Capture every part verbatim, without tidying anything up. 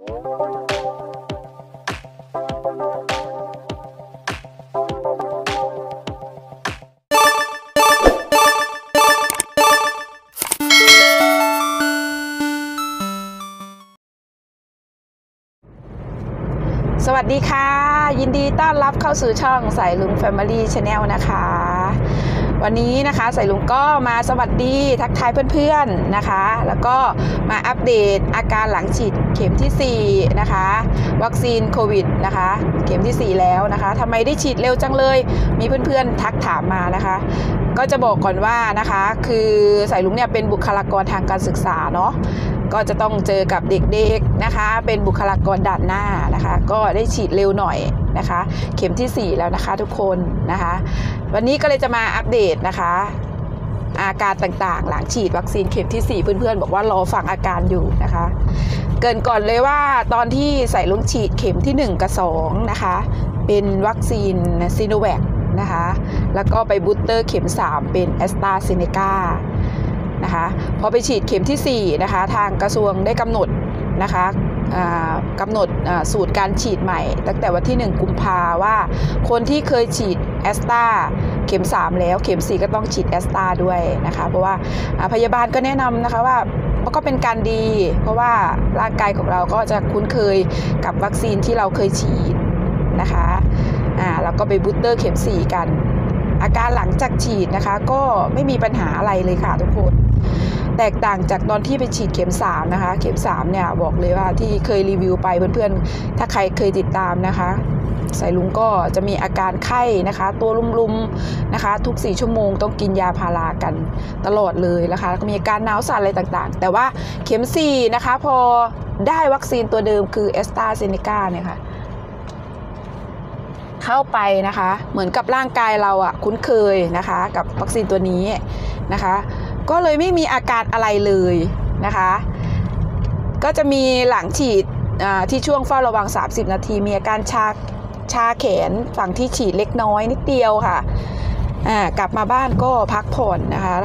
สวัสดีค่ะยินดีต้อนรับเข้าสู่ช่องสายลุง Family Channel นะคะวันนี้นะคะสายลุงก็มาสวัสดีทักทายเพื่อนๆนะคะแล้วก็มาอัปเดตอาการหลังฉีดเข็มที่สี่นะคะวัคซีนโควิดนะคะเข็มที่สี่แล้วนะคะทำไมได้ฉีดเร็วจังเลยมีเพื่อนๆทักถามมานะคะก็จะบอกก่อนว่านะคะคือสายลุงเนี่ยเป็นบุคลากรทางการศึกษาเนาะก็จะต้องเจอกับเด็กๆนะคะเป็นบุคลากรด่านหน้านะคะก็ได้ฉีดเร็วหน่อยนะคะเข็มที่สี่แล้วนะคะทุกคนนะคะวันนี้ก็เลยจะมาอัปเดตนะคะอาการต่างๆหลังฉีดวัคซีนเข็มที่สี่เพื่อนๆบอกว่ารอฟังอาการอยู่นะคะเกินก่อนเลยว่าตอนที่ใส่ลุงฉีดเข็มที่หนึ่งกับสองนะคะเป็นวัคซีนซิโนแวคนะคะแล้วก็ไปบูสเตอร์เข็มสามเป็นแอสตราเซเนกานะคะพอไปฉีดเข็มที่สี่นะคะทางกระทรวงได้กำหนดนะคะกำหนดสูตรการฉีดใหม่ตั้งแต่วันที่หนึ่งกุมภาว่าคนที่เคยฉีดแอสตราเข็มสามแล้วเข็มสี่ก็ต้องฉีดแอสตราด้วยนะคะเพราะว่าพยาบาลก็แนะนำนะคะว่าก็เป็นการดีเพราะว่าร่างกายของเราก็จะคุ้นเคยกับวัคซีนที่เราเคยฉีดนะคะแล้วก็ไปบูสเตอร์เข็มสี่กันอาการหลังจากฉีดนะคะก็ไม่มีปัญหาอะไรเลยค่ะทุกคนแตกต่างจากตอนที่ไปฉีดเข็มสามนะคะเข็มสามเนี่ยบอกเลยว่าที่เคยรีวิวไปเพื่อนๆถ้าใครเคยติดตามนะคะสายลุงก็จะมีอาการไข้นะคะตัวลุ่มๆนะคะทุกสี่ชั่วโมงต้องกินยาพารากันตลอดเลยนะคะก็มีอาการหนาวสั่นอะไรต่างๆแต่ว่าเข็มสี่นะคะพอได้วัคซีนตัวเดิมคือแอสตราเซเนกาเนี่ยค่ะเข้าไปนะคะเหมือนกับร่างกายเราอ่ะคุ้นเคยนะคะกับวัคซีนตัวนี้นะคะก็เลยไม่มีอาการอะไรเลยนะคะก็จะมีหลังฉีดที่ช่วงเฝ้าระวังสามสิบนาทีมีอาการชาชาแขนฝั่งที่ฉีดเล็กน้อยนิดเดียวค่ะกลับมาบ้านก็พักผ่อนนะคะ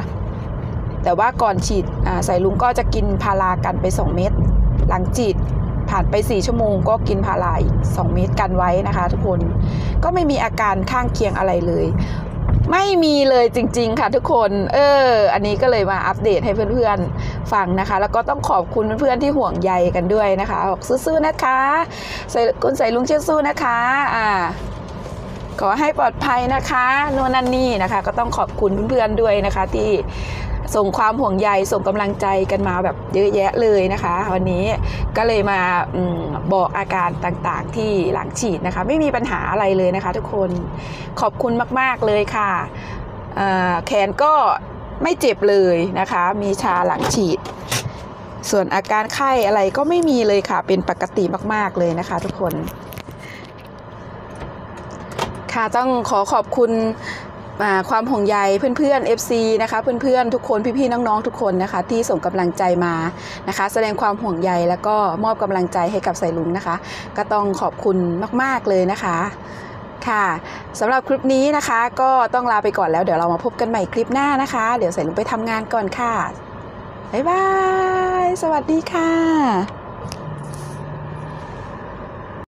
แต่ว่าก่อนฉีดสายลุงก็จะกินพารากันไปสองเม็ดหลังฉีดผ่านไปสี่ชั่วโมงก็กินพาราอีกสองเม็ดกันไว้นะคะทุกคนก็ไม่มีอาการข้างเคียงอะไรเลยไม่มีเลยจริงๆค่ะทุกคนเอออันนี้ก็เลยมาอัปเดตให้เพื่อนๆฟังนะคะแล้วก็ต้องขอบคุณเพื่อนๆที่ห่วงใยกันด้วยนะคะบอกสู้ๆนะคะใส่คุณใส่ลุงเชื่อสู้นะคะอ่าขอให้ปลอดภัยนะคะโน่นนั่นนี่นะคะก็ต้องขอบคุณเพื่อนๆด้วยนะคะที่ส่งความห่วงใยส่งกำลังใจกันมาแบบเยอะแยะเลยนะคะวันนี้ก็เลยมาบอกอาการต่างๆที่หลังฉีดนะคะไม่มีปัญหาอะไรเลยนะคะทุกคนขอบคุณมากๆเลยค่ะแขนก็ไม่เจ็บเลยนะคะมีชาหลังฉีดส่วนอาการไข้อะไรก็ไม่มีเลยค่ะเป็นปกติมากๆเลยนะคะทุกคนค่ะต้องขอขอบคุณความห่วงใยเพื่อนๆ เอฟ ซี นะคะเพื่อนๆทุกคนพี่ๆน้องๆทุกคนนะคะที่ส่งกำลังใจมานะคะแสดงความห่วงใยแล้วก็มอบกำลังใจให้กับสายลุงนะคะก็ต้องขอบคุณมากๆเลยนะคะค่ะสำหรับคลิปนี้นะคะก็ต้องลาไปก่อนแล้วเดี๋ยวเรามาพบกันใหม่คลิปหน้านะคะเดี๋ยวสายลุงไปทำงานก่อนค่ะบ๊ายบายสวัสดีค่ะ